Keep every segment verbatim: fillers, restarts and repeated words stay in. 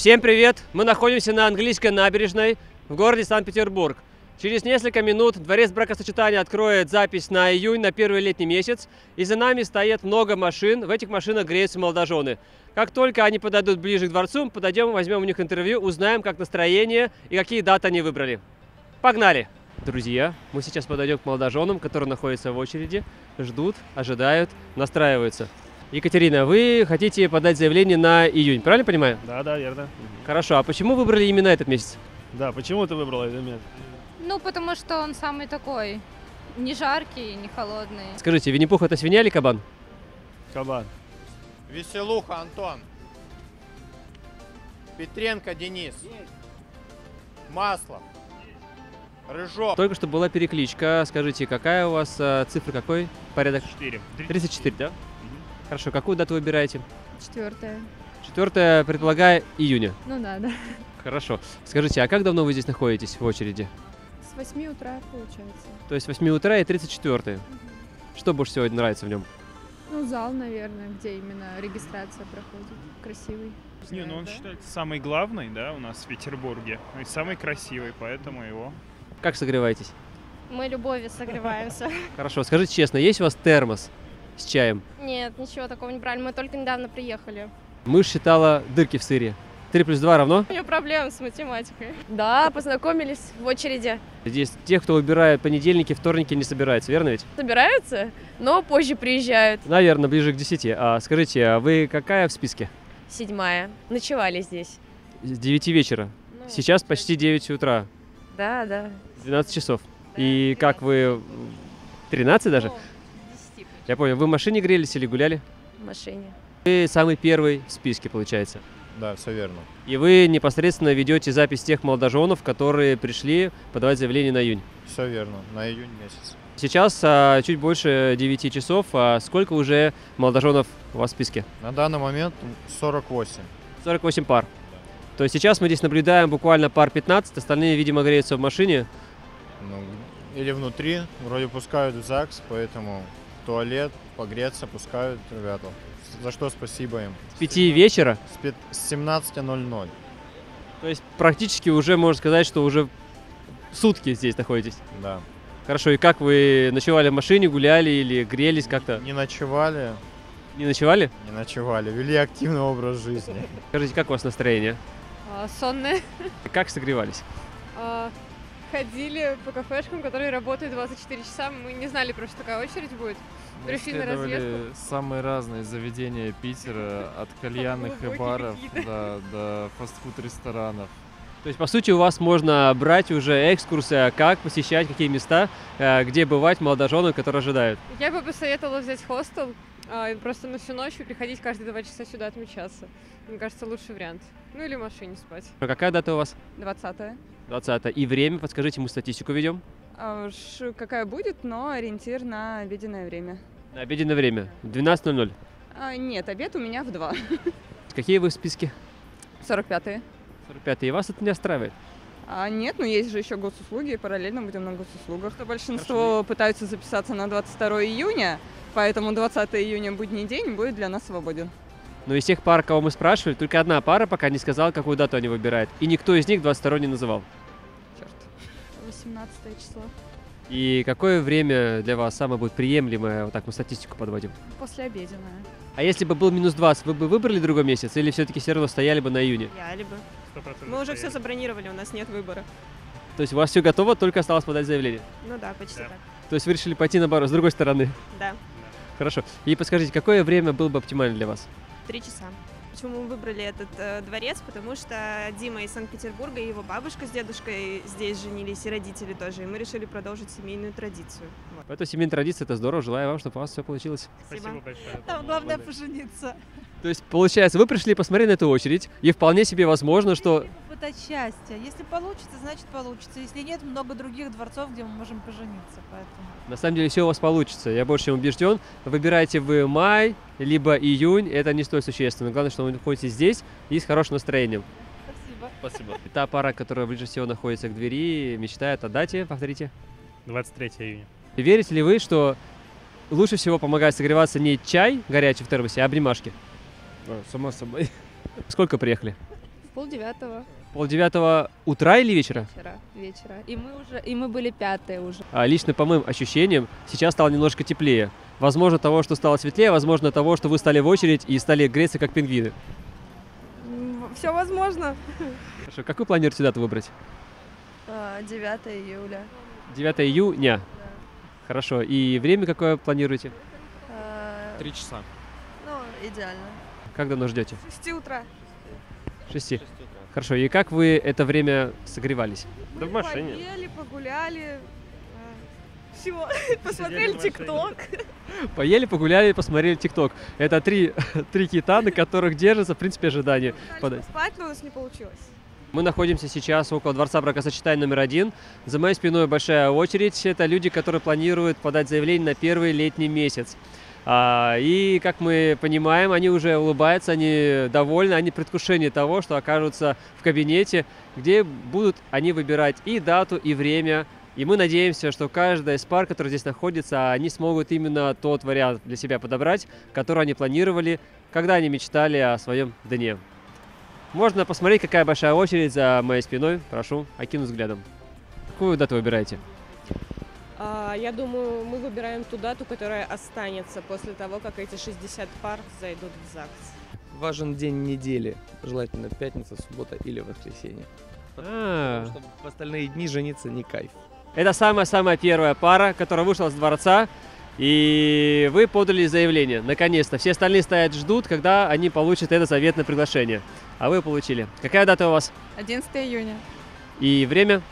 Всем привет! Мы находимся на Английской набережной в городе Санкт-Петербург. Через несколько минут дворец бракосочетания откроет запись на июнь, на первый летний месяц. И за нами стоит много машин. В этих машинах греются молодожены. Как только они подойдут ближе к дворцу, мы подойдем, возьмем у них интервью, узнаем, как настроение и какие даты они выбрали. Погнали! Друзья, мы сейчас подойдем к молодоженам, которые находятся в очереди, ждут, ожидают, настраиваются. Екатерина, вы хотите подать заявление на июнь, правильно понимаю? Да, да, верно. Хорошо, а почему выбрали именно этот месяц? Да, почему ты выбрала этот месяц? Ну, потому что он самый такой, не жаркий, не холодный. Скажите, Винни-Пух это свинья или кабан? Кабан. Веселуха, Антон. Петренко, Денис. Масло. Рыжок. Только что была перекличка. Скажите, какая у вас цифра, какой порядок? тридцать четыре. тридцать четыре, да? Хорошо, какую дату выбираете? Четвертая. Четвертая, предполагаю, июня. Ну да, да. Хорошо. Скажите, а как давно вы здесь находитесь в очереди? С восьми утра, получается. То есть с восьми утра и тридцать четвёртое. Угу. Что больше сегодня нравится в нем? Ну, зал, наверное, где именно регистрация проходит. Красивый. Не, ну он да? считается самый главный, да, у нас в Петербурге. И самый красивый, поэтому его. Как согреваетесь? Мы любовью согреваемся. Хорошо, скажите честно, есть у вас термос? С чаем? Нет, ничего такого не брали, мы только недавно приехали. Мышь считала дырки в сыре. три плюс два равно? У меня проблемы с математикой. Да, познакомились в очереди. Здесь тех, кто выбирает понедельники, вторники, не собираются, верно ведь? Собираются, но позже приезжают. Наверное, ближе к десяти. А скажите, а вы какая в списке? Седьмая. Ночевали здесь. С девяти вечера. Ну, сейчас почти девять утра. Да, да. двенадцать часов. Да, и тринадцать. Как вы... тринадцать даже? О. Я понял. Вы в машине грелись или гуляли? В машине. Вы самый первый в списке, получается? Да, все верно. И вы непосредственно ведете запись тех молодоженов, которые пришли подавать заявление на июнь? Все верно, на июнь месяц. Сейчас а, чуть больше девяти часов. А сколько уже молодоженов у вас в списке? На данный момент сорок восемь. сорок восемь пар. Да. То есть сейчас мы здесь наблюдаем буквально пар пятнадцать, остальные, видимо, греются в машине? Ну, или внутри, вроде пускают в ЗАГС, поэтому... туалет, погреться, пускают ребята. За что спасибо им. С пяти вечера? С семнадцати ноль-ноль. То есть практически уже можно сказать, что уже сутки здесь находитесь? Да. Хорошо, и как вы ночевали в машине, гуляли или грелись как-то? Не ночевали. Не ночевали? Не ночевали, вели активный образ жизни. Скажите, как у вас настроение? А, сонное. Как согревались? А... Ходили по кафешкам, которые работают двадцать четыре часа. Мы не знали, просто какая очередь будет. Мы исследовали самые разные заведения Питера, от кальянных и баров да, до фастфуд-ресторанов. То есть, по сути, у вас можно брать уже экскурсы, как посещать, какие места, где бывать молодожены, которые ожидают. Я бы посоветовала взять хостел, просто на всю ночь и приходить каждые два часа сюда отмечаться. Мне кажется, лучший вариант. Ну или в машине спать. А какая дата у вас? двадцатое. двадцатое. И время, подскажите, мы статистику ведем? А уж какая будет, но ориентир на обеденное время. На обеденное время? двенадцать ноль-ноль? А, нет, обед у меня в два. Какие вы в списке? сорок пятые. сорок пятые. И вас это не устраивает? А, нет, но есть же еще госуслуги, и параллельно будем на госуслугах. Большинство Хорошо. Пытаются записаться на двадцать второе июня, поэтому двадцатое июня будний день будет для нас свободен. Но из тех пар, кого мы спрашивали, только одна пара пока не сказала, какую дату они выбирают. И никто из них двадцать второе не называл. восемнадцатое число. И какое время для вас самое будет приемлемое? Вот так мы статистику подводим. Послеобеденное. А если бы был минус двадцать, вы бы выбрали другой месяц или все-таки все равно стояли бы на июне? Стояли бы. Мы уже все забронировали, у нас нет выбора. То есть у вас все готово, только осталось подать заявление? Ну да, почти да. так. То есть вы решили пойти наоборот, с другой стороны? Да. Хорошо. И подскажите, какое время было бы оптимально для вас? Три часа. Почему мы выбрали этот э, дворец? Потому что Дима из Санкт-Петербурга, его бабушка с дедушкой здесь женились, и родители тоже. И мы решили продолжить семейную традицию. Вот. Поэтому семейная традиция – это здорово. Желаю вам, чтобы у вас все получилось. Спасибо, Спасибо большое. Там главное Благодарю. Пожениться. То есть, получается, вы пришли посмотреть на эту очередь, и вполне себе возможно, что… Попытать счастья. Если получится, значит получится. Если нет, много других дворцов, где мы можем пожениться. Поэтому... На самом деле, все у вас получится. Я больше чем убежден. Выбирайте вы май, либо июнь. Это не столь существенно. Главное, что вы находитесь здесь и с хорошим настроением. Спасибо. Спасибо. Та пара, которая ближе всего находится к двери, мечтает о дате. Повторите. двадцать третье июня. Верите ли вы, что лучше всего помогает согреваться не чай горячий в термосе, а обнимашки? Само собой. Сколько приехали? Полдевятого. Полдевятого утра или вечера? Вечера, вечера. И мы, уже, и мы были пятые уже. А лично по моим ощущениям, сейчас стало немножко теплее. Возможно, того, что стало светлее, возможно, того, что вы стали в очередь и стали греться, как пингвины. Все возможно. Хорошо. Какую планируете дату выбрать? девятое июля. девятое июня? Да. Хорошо. И время какое планируете? Три часа. Ну, идеально. Как давно ждете? С шести утра. Шести. Шести утра. Хорошо. И как вы это время согревались? Мы да в машине. Поели, погуляли. Все. Посмотрели ТикТок. Поели, погуляли, посмотрели ТикТок. Это три, три кита, на которых держится, в принципе, ожидание. Подать. Спать, но у нас не получилось. Мы находимся сейчас около дворца бракосочетания номер один. За моей спиной большая очередь. Это люди, которые планируют подать заявление на первый летний месяц. А, и, как мы понимаем, они уже улыбаются, они довольны, они в предвкушении того, что окажутся в кабинете, где будут они выбирать и дату, и время. И мы надеемся, что каждая из пар, которая здесь находится, они смогут именно тот вариант для себя подобрать, который они планировали, когда они мечтали о своем дне. Можно посмотреть, какая большая очередь за моей спиной. Прошу, окину взглядом. Какую дату выбираете? Я думаю, мы выбираем ту дату, которая останется после того, как эти шестьдесят пар зайдут в ЗАГС. Важен день недели, желательно пятница, суббота или воскресенье. А-а-а. Потому что в остальные дни жениться не кайф. Это самая-самая первая пара, которая вышла с дворца, и вы подали заявление. Наконец-то. Все остальные стоят, ждут, когда они получат это заветное приглашение. А вы получили. Какая дата у вас? одиннадцатое июня. И время?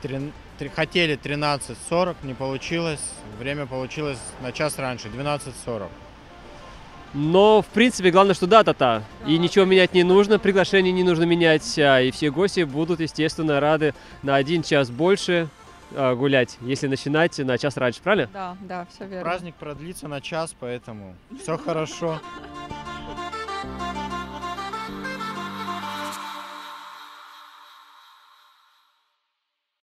тринадцатое. Хотели тринадцать сорок, не получилось. Время получилось на час раньше, двенадцать сорок. Но, в принципе, главное, что дата та. Да, и ничего менять не нужно, приглашение не нужно менять. И все гости будут, естественно, рады на один час больше гулять, если начинать на час раньше, правильно? Да, да, все верно. Праздник продлится на час, поэтому все хорошо.